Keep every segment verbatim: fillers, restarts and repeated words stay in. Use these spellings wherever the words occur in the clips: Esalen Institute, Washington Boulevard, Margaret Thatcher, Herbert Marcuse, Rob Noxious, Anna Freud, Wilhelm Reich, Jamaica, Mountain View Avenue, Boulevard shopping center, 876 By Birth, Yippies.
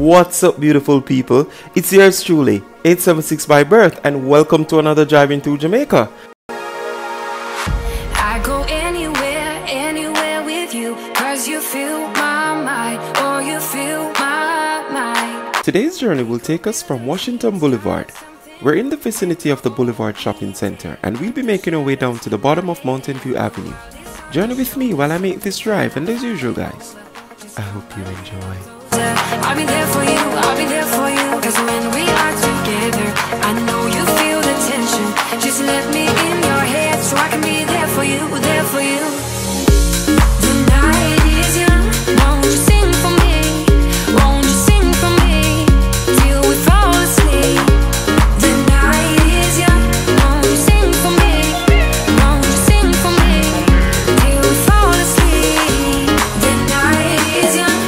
What's up, beautiful people? It's yours truly, eight seventy-six by birth, and welcome to another driving through Jamaica. I go anywhere, anywhere with you, cause you feel my mind, or you feel my mind. Today's journey will take us from Washington Boulevard. We're in the vicinity of the Boulevard shopping center, and we'll be making our way down to the bottom of Mountain View Avenue. Journey with me while I make this drive, and as usual, guys, I hope you enjoy. I'll be there for you, I'll be there for you, cause when we are together, I know you feel the tension. Just let me in your head so I can be there for you, there for you. The night is young, won't you sing for me? Won't you sing for me? Till we fall asleep. The night is young, won't you sing for me? Won't you sing for me? Till we fall asleep. The night is young.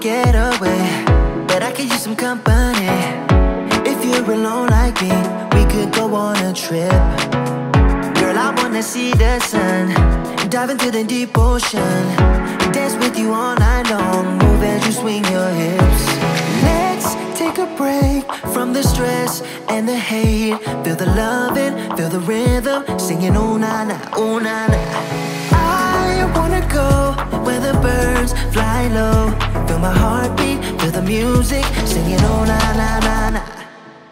Get away, but I could use some company. If you're alone like me, we could go on a trip. Girl, I wanna see the sun, dive into the deep ocean, dance with you all night long, move as you swing your hips. Let's take a break from the stress and the hate. Feel the loving, feel the rhythm, singing oh na na, oh na na. I wanna go where the birds fly low. Feel my heartbeat, feel the music, singing oh na na na na.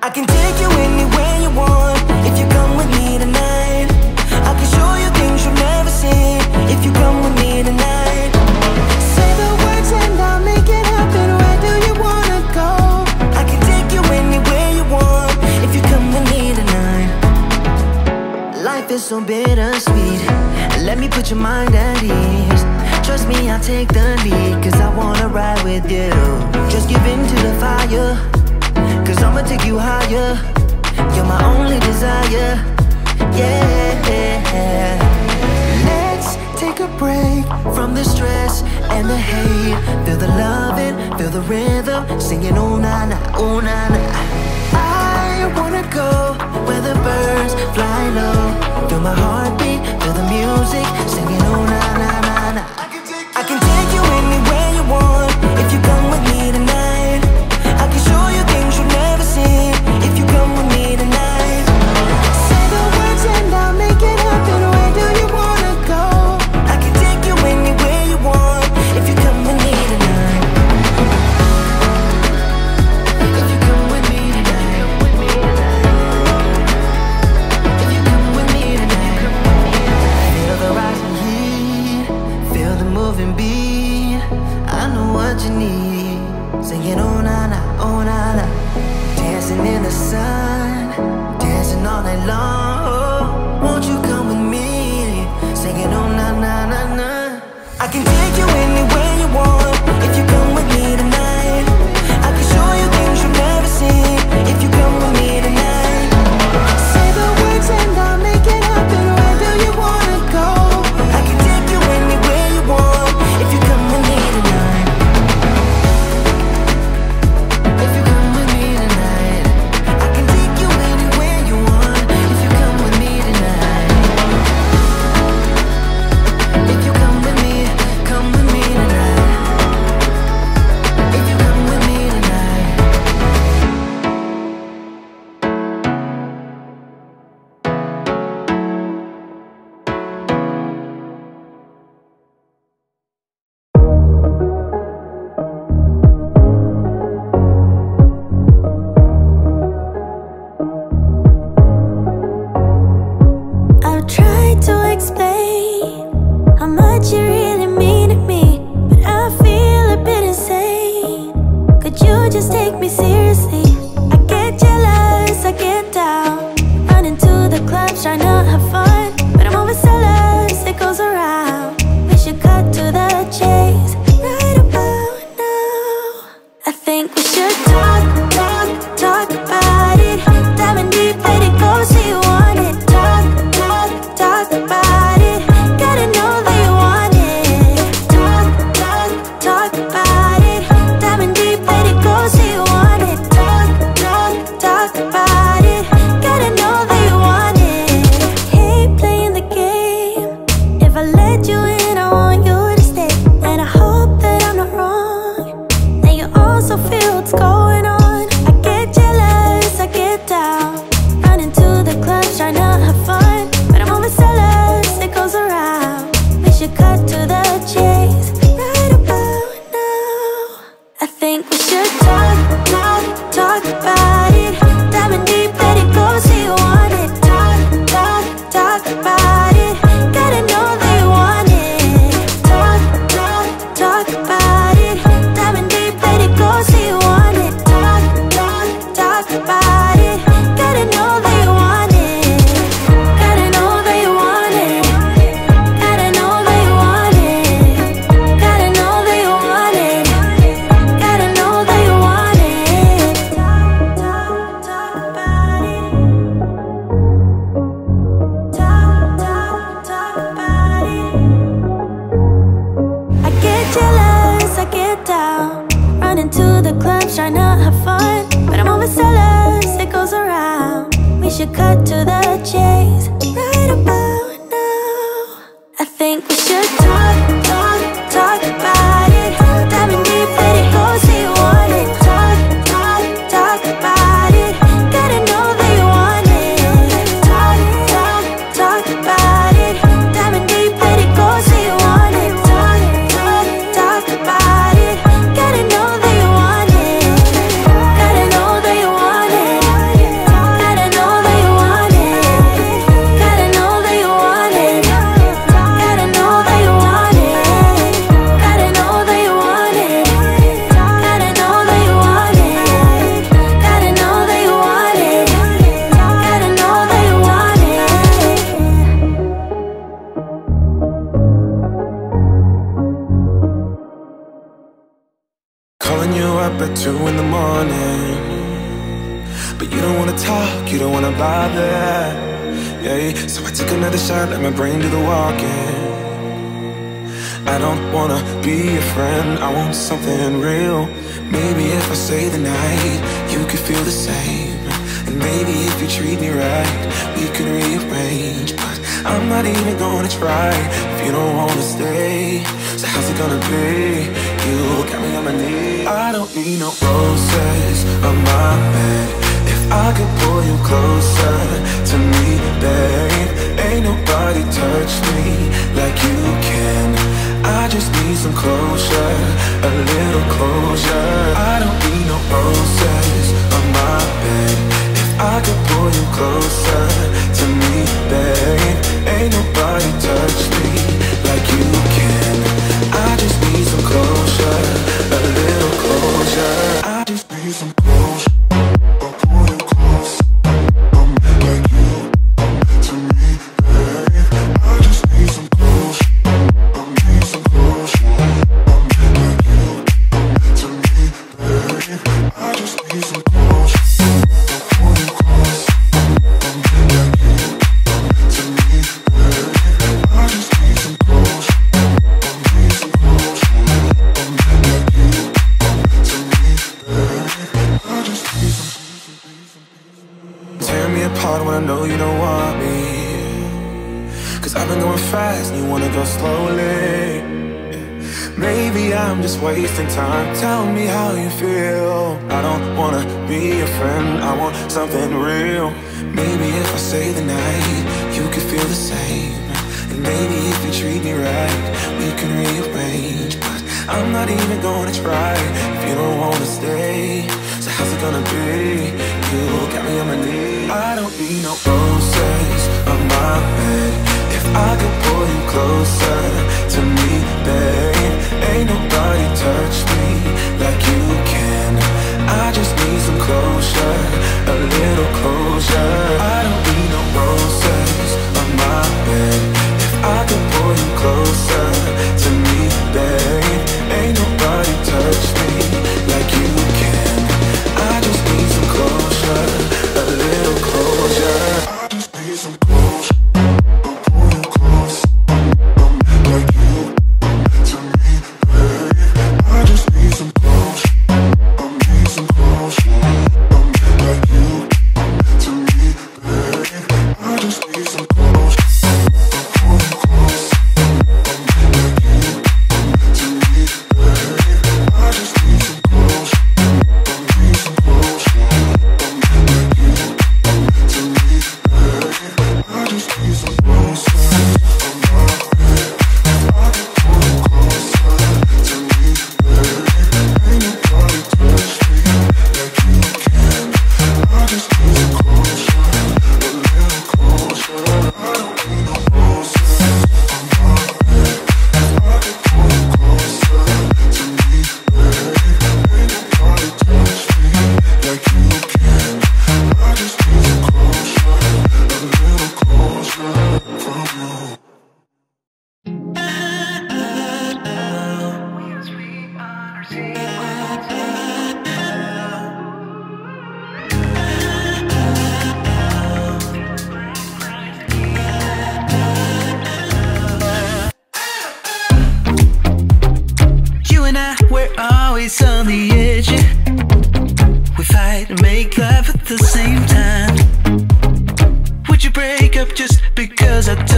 I can take you anywhere you want if you come with me tonight. I can show you things you've never seen if you come with me tonight. Say the words and I'll make it happen. Where do you wanna go? I can take you anywhere you want if you come with me tonight. Life is so bittersweet, let me put your mind at ease. Trust me, I'll take the lead, cause I wanna ride with you. Just give in to the fire, cause I'ma take you higher. You're my only desire, yeah. Let's take a break from the stress and the hate. Feel the loving, feel the rhythm, singing oh na na, oh na na. I wanna go where the birds fly low. Feel my heartbeat, feel the music, singing oh na na na na. I can take you anywhere you want if you come with me tonight. I can show you things you've never seen if you come with me tonight. Say the words and I'll make it happen. Where do you wanna go? I should cut to the chase right about now. I think we should talk, talk, talk about it. Diving deep, let it go, say you want it. Talk, talk, talk about it. Gotta know that you want it. Talk, talk, talk about it. Diving deep, let it go, say you want it. Talk, talk, talk about it. Gotta know that you want it. Gotta know that you want it. Gotta know that you want it. Gotta know that you want it. Gotta know that you want it. Gotta know that you want it. Gotta know that you want it. Gotta know that you want it. Gotta know that you want it. Calling you up at two in the morning, but you don't wanna talk, you don't wanna bother. Yeah, so I took another shot, let my brain do the walking. I don't wanna be a friend, I want something real. Maybe if I stay the night, you could feel the same. And maybe if you treat me right, we could rearrange. But I'm not even gonna try if you don't wanna stay. So how's it gonna be? You got me on my knees. I don't need no roses on my bed. If I could pull you closer to me, babe, ain't nobody touch me like you can. I just need some closure, a little closure. I don't need no roses on my bed. If I could pull you closer to me, babe, ain't nobody touch me like you can. I just need some closure, a little closure. I just need some closure. I'll pull you close, um, like you, um, to me, babe. I just need some closure. I need some closure, um, like you, um, to me, babe. I just need some closure. I'll pull you close, um, um, like you, um, to me, babe. I just need some closure. I need some closure, um, like you, um, to me, babe. I just need some. Tear me apart when I know you don't want me. Cause I've been going fast and you wanna go slowly. Maybe I'm just wasting time. Tell me how you feel. I don't wanna be a friend, I want something real. Maybe if I stay the night, you could feel the same. And maybe if you treat me right, we can rearrange. But I'm not even gonna try if you don't wanna stay. So how's it gonna be? You got me on my knees. I don't need no roses on my bed. If I could pull you closer to me, babe, ain't nobody touch me like you can. I just need some closure, a little closure. I don't need no roses on my bed. If I could pull you closer to me, babe, ain't nobody touch me like you can. I just need some closure, a little closure. I just need some closure. I'll pull you close, um, um, like you, um, to me, babe.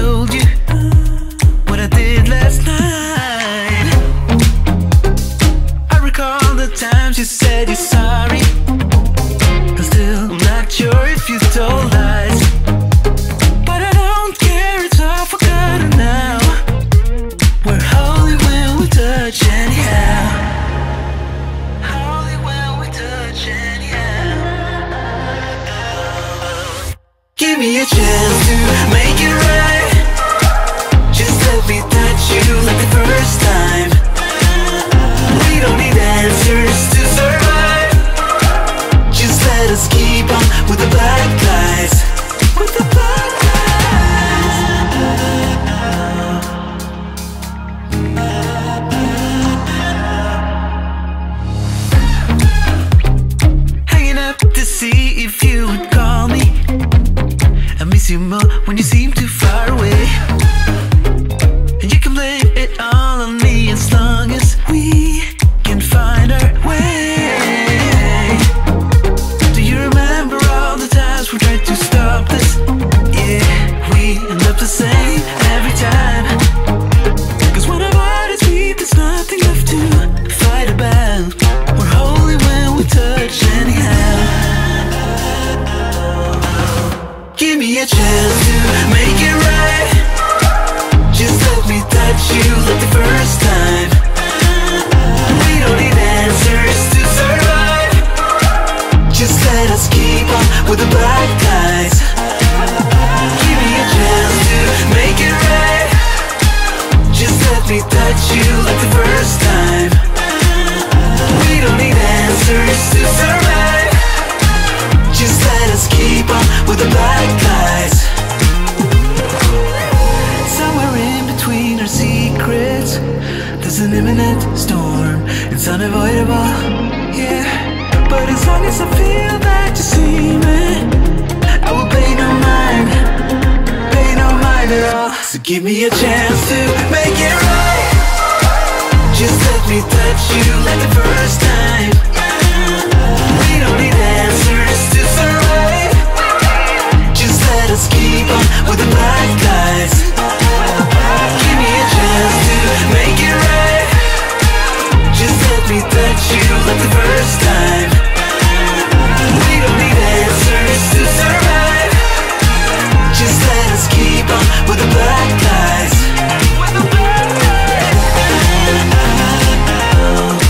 told you what I did last night. I recall the times you said you're sorry. I'm still not sure if you told lies, but I don't care, it's all forgotten now. We're holy when we touch anyhow. Give me a chance to make it right. Just let me touch you like the first time. We don't need answers to survive. Just let us keep on with the black lights. With the black lights. Hanging up to see if you would call me. I miss you more when you seem too far away. And you can blame it all on me as long as we can find our way. Do you remember all the times we tried to stop this? Yeah, we end up the same every time. Cause when our bodies beat, there's nothing left to fight about. We're holy when we touch anyhow. Give me a chance to make it right. Just let me touch you like the first time. We don't need answers to survive. Just let us keep on with the black eyes. Give me a chance to make it right. Just let me touch you like the first time. We don't need answers to survive. Just let us keep on with the black lights. Somewhere in between our secrets, there's an imminent storm. It's unavoidable, yeah. But as long as I feel that you see me, I will pay no mind, pay no mind at all. So give me a chance to make it right. Just let me touch you like the first time. We don't need answers to survive. Just let us keep on with the black lights. Give me a chance to make it right. Just let me touch you like the first time. We don't need answers to survive. Just let us keep on with the black lights.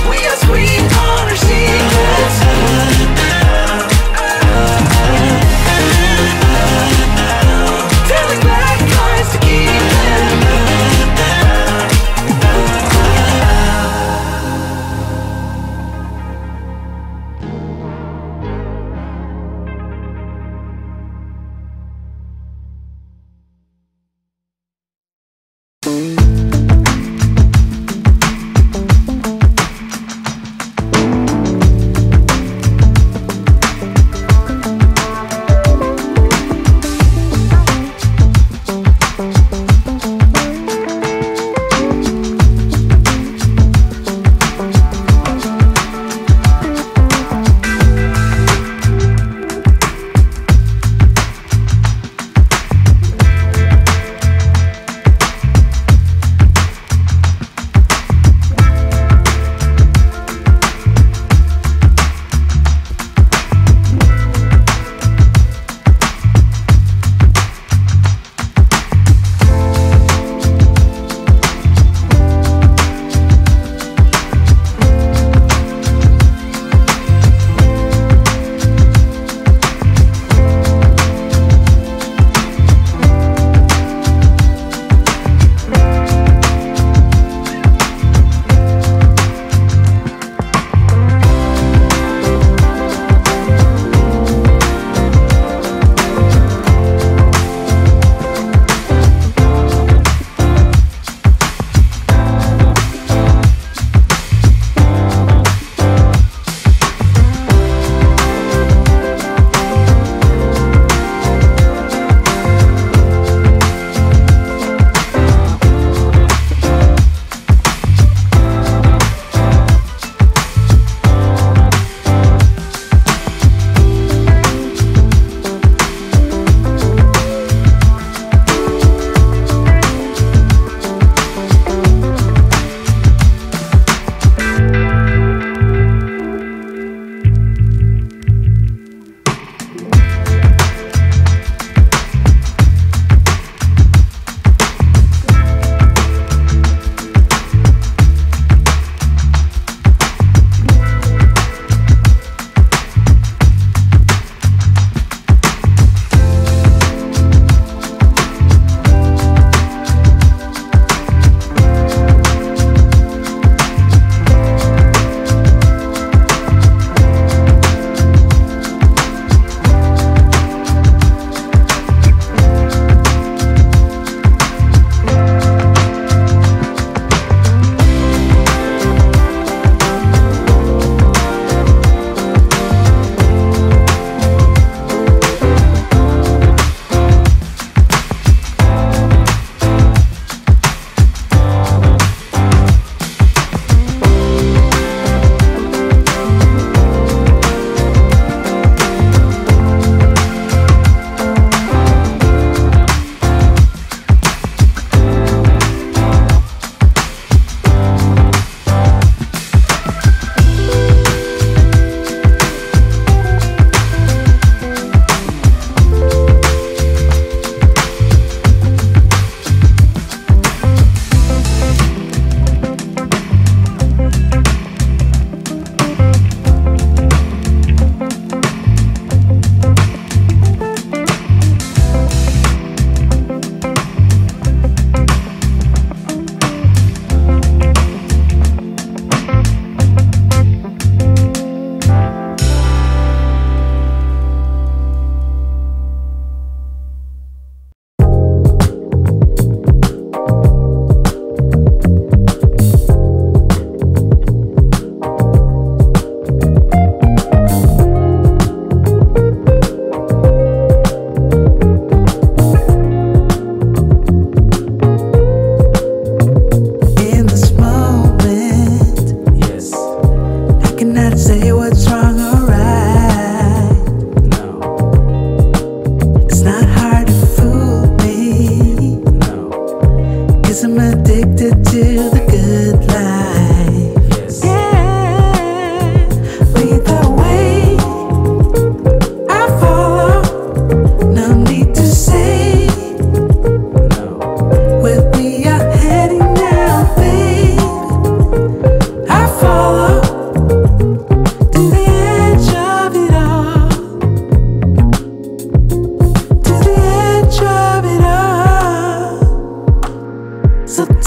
We are sweet on our secrets. Telling back on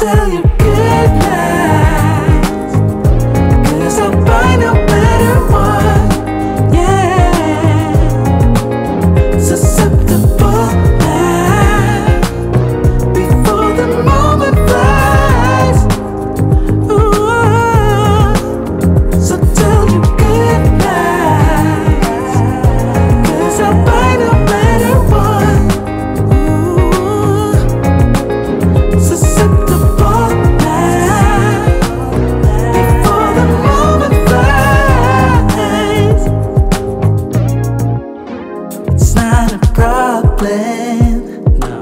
tell you goodnight, 'cause I'll find a better one. Yeah, susceptible now, before the moment flies. Ooh, so tell you goodnight, 'cause I'll find a better one. Ooh, susceptible. No.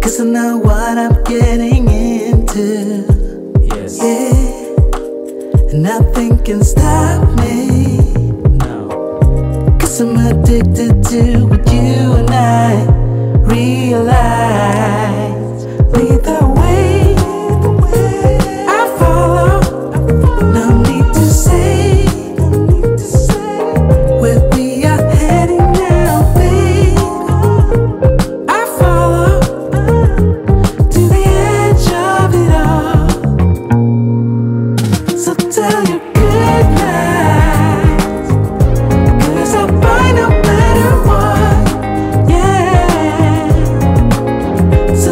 'Cause I know what I'm getting into. Yes. Yeah. And nothing can stop me. No. 'Cause I'm addicted to what you and I realize. Lead the way, I follow. No need to say where we are heading now, babe. Tell you goodnight, 'cause I'll find a better one. Yeah, so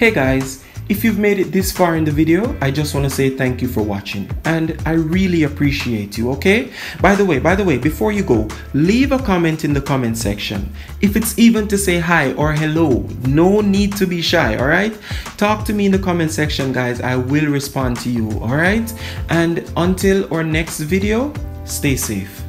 Hey guys, if you've made it this far in the video, I just want to say thank you for watching and I really appreciate you, okay? By the way, by the way, before you go, leave a comment in the comment section. If it's even to say hi or hello, no need to be shy, all right? Talk to me in the comment section, guys. I will respond to you, all right? And until our next video, stay safe.